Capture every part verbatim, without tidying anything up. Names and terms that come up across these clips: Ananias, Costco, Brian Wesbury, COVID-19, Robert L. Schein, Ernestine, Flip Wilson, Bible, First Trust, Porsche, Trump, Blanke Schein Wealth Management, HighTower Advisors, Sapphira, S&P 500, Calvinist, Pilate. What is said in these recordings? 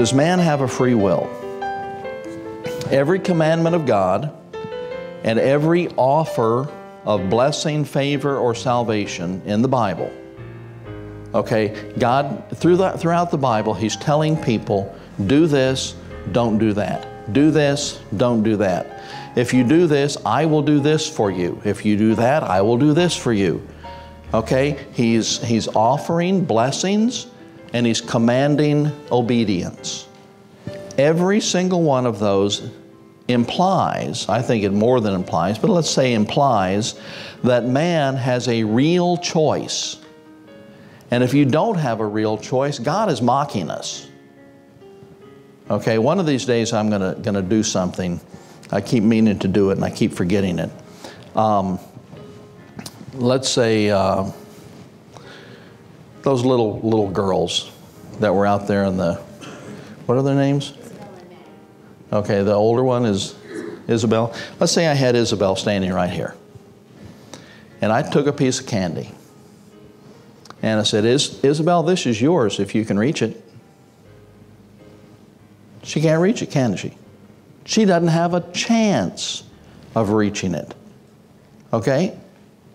Does man have a free will? Every commandment of God and every offer of blessing, favor, or salvation in the Bible. Okay, God, through the, throughout the Bible, He's telling people, do this, don't do that. Do this, don't do that. If you do this, I will do this for you. If you do that, I will do this for you. Okay, He's, he's offering blessings and He's commanding obedience. Every single one of those implies, I think it more than implies, but let's say implies, that man has a real choice. And if you don't have a real choice, God is mocking us. Okay, one of these days I'm gonna, gonna do something. I keep meaning to do it and I keep forgetting it. Um, let's say uh, those little, little girls that were out there in the, what are their names? Okay, the older one is Isabel. Let's say I had Isabel standing right here. And I took a piece of candy. And I said, Is, Isabel, this is yours if you can reach it. She can't reach it, can she? She doesn't have a chance of reaching it. Okay?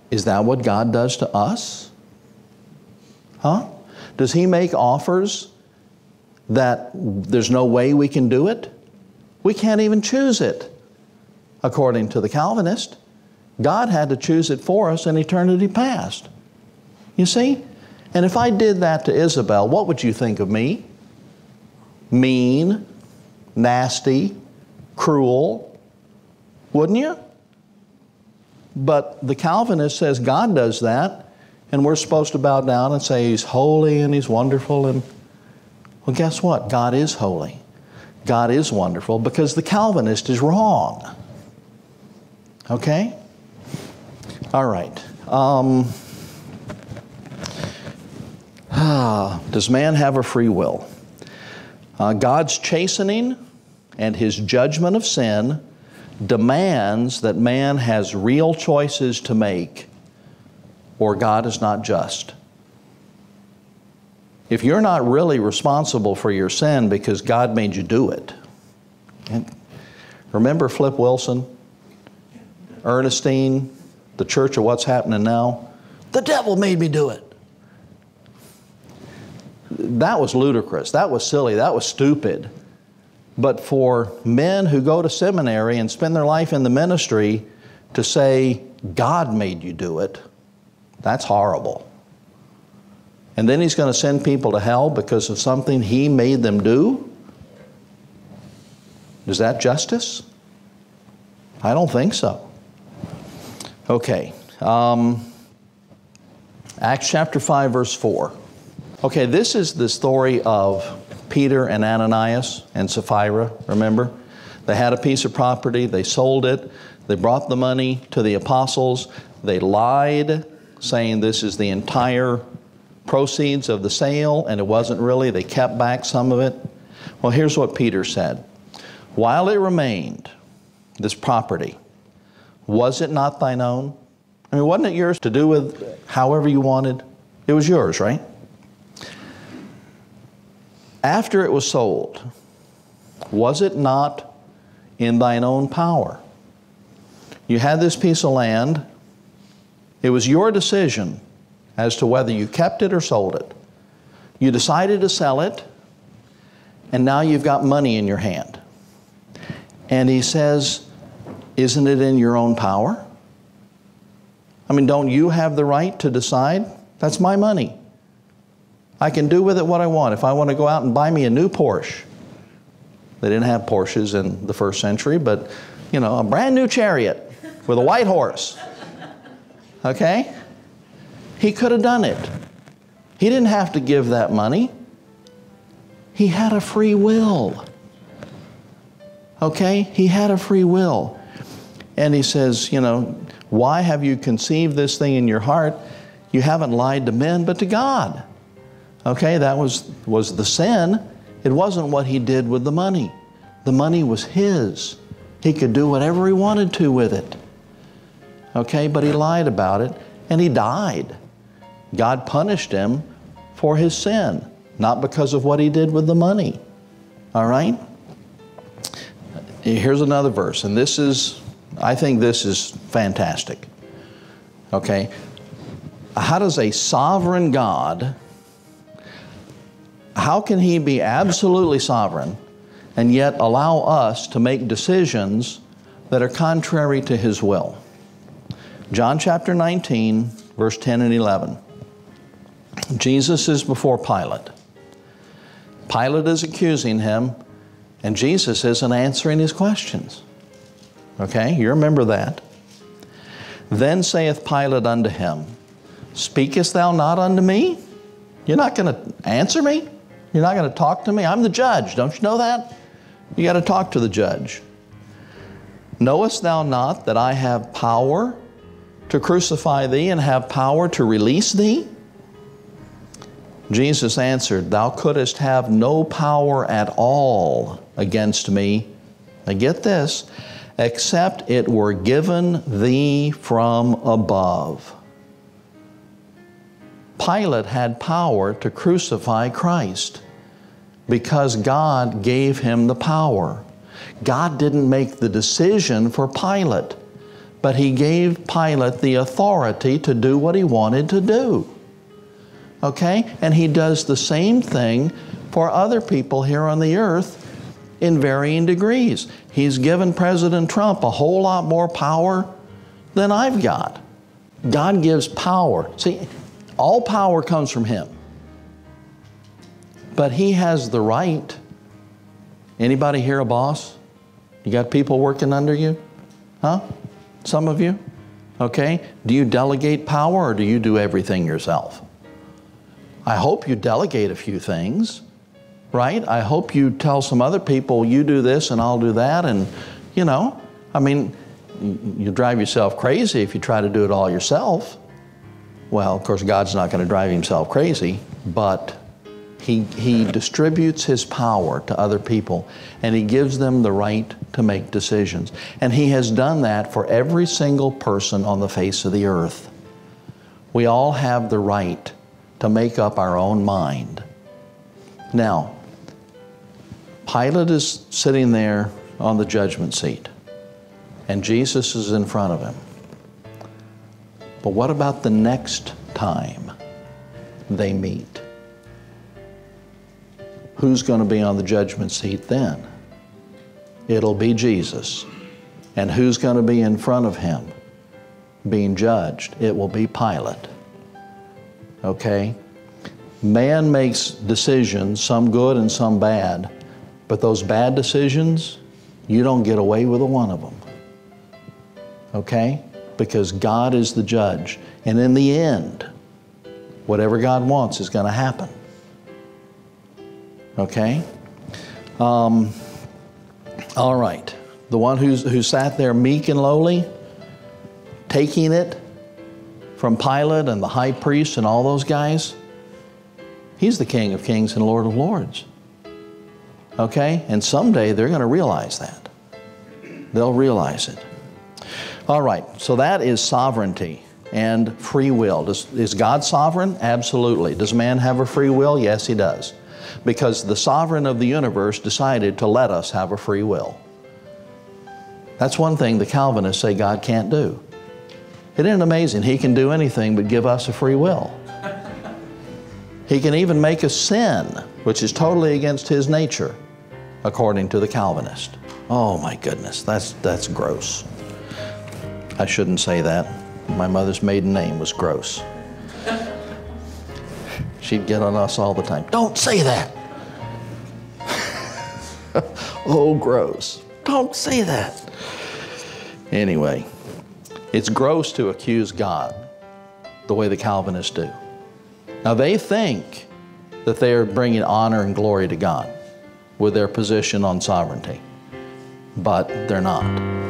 Is that what God does to us? Huh? Does He make offers that there's no way we can do it? We can't even choose it. According to the Calvinist, God had to choose it for us in eternity past. You see? And if I did that to Isabel, what would you think of me? Mean, nasty, cruel, wouldn't you? But the Calvinist says God does that, and we're supposed to bow down and say He's holy and He's wonderful. And well, guess what? God is holy. God is wonderful, because the Calvinist is wrong. Okay? All right. Um... Ah, does man have a free will? Uh, God's chastening and His judgment of sin demands that man has real choices to make, or God is not just. If you're not really responsible for your sin because God made you do it. And remember Flip Wilson, Ernestine, the church of what's happening now? The devil made me do it. That was ludicrous. That was silly. That was stupid. But for men who go to seminary and spend their life in the ministry to say, God made you do it, that's horrible. And then He's going to send people to hell because of something He made them do? Is that justice? I don't think so. Okay. Um, Acts chapter five, verse four. Okay, this is the story of Peter and Ananias and Sapphira, remember? They had a piece of property, they sold it, they brought the money to the apostles, they lied, saying this is the entire proceeds of the sale, and it wasn't really, they kept back some of it. Well, here's what Peter said. While it remained, this property, was it not thine own? I mean, wasn't it yours to do with however you wanted? It was yours, right? After it was sold, was it not in thine own power? You had this piece of land. It was your decision as to whether you kept it or sold it. You decided to sell it, and now you've got money in your hand. And he says, isn't it in your own power? I mean, don't you have the right to decide? That's my money. I can do with it what I want. If I want to go out and buy me a new Porsche. They didn't have Porsches in the first century, but, you know, a brand new chariot with a white horse. Okay? He could have done it. He didn't have to give that money. He had a free will. Okay? He had a free will. And he says, you know, why have you conceived this thing in your heart? You haven't lied to men, but to God. Okay, that was, was the sin. It wasn't what he did with the money. The money was his. He could do whatever he wanted to with it. Okay, but he lied about it and he died. God punished him for his sin, not because of what he did with the money. All right? Here's another verse, and this is, I think this is fantastic. Okay? How does a sovereign God, how can He be absolutely sovereign and yet allow us to make decisions that are contrary to His will? John chapter nineteen, verse ten and eleven. Jesus is before Pilate. Pilate is accusing Him, and Jesus isn't answering his questions. Okay, you remember that. Then saith Pilate unto him, Speakest thou not unto me? You're not going to answer me? You're not going to talk to me? I'm the judge. Don't you know that? You got to talk to the judge. Knowest thou not that I have power to crucify thee and have power to release thee? Jesus answered, Thou couldest have no power at all against me. Now get this, except it were given thee from above. Pilate had power to crucify Christ because God gave him the power. God didn't make the decision for Pilate, but He gave Pilate the authority to do what he wanted to do. Okay? And He does the same thing for other people here on the earth in varying degrees. He's given President Trump a whole lot more power than I've got. God gives power. See, all power comes from Him. But He has the right. Anybody here a boss? You got people working under you? Huh? Some of you? Okay. Do you delegate power or do you do everything yourself? I hope you delegate a few things, right? I hope you tell some other people, you do this and I'll do that. And, you know, I mean, you drive yourself crazy if you try to do it all yourself. Well, of course, God's not going to drive Himself crazy, but he, he distributes His power to other people and He gives them the right to make decisions. And He has done that for every single person on the face of the earth. We all have the right to make up our own mind. Now, Pilate is sitting there on the judgment seat, and Jesus is in front of him. But what about the next time they meet? Who's going to be on the judgment seat then? It'll be Jesus. And who's going to be in front of Him being judged? It will be Pilate. Okay? Man makes decisions, some good and some bad, but those bad decisions, you don't get away with a one of them. Okay? Because God is the judge. And in the end, whatever God wants is going to happen. Okay? Um, all right. The one who's, who sat there meek and lowly, taking it, from Pilate and the high priest and all those guys, He's the King of Kings and Lord of Lords. Okay? And someday they're going to realize that. They'll realize it. All right. So that is sovereignty and free will. Does, is God sovereign? Absolutely. Does man have a free will? Yes, he does. Because the sovereign of the universe decided to let us have a free will. That's one thing the Calvinists say God can't do. Isn't it amazing? He can do anything but give us a free will. He can even make us sin, which is totally against His nature, according to the Calvinist. Oh my goodness, that's, that's gross. I shouldn't say that. My mother's maiden name was Gross. She'd get on us all the time. Don't say that. Oh, Gross. Don't say that. Anyway. It's gross to accuse God the way the Calvinists do. Now they think that they are bringing honor and glory to God with their position on sovereignty, but they're not.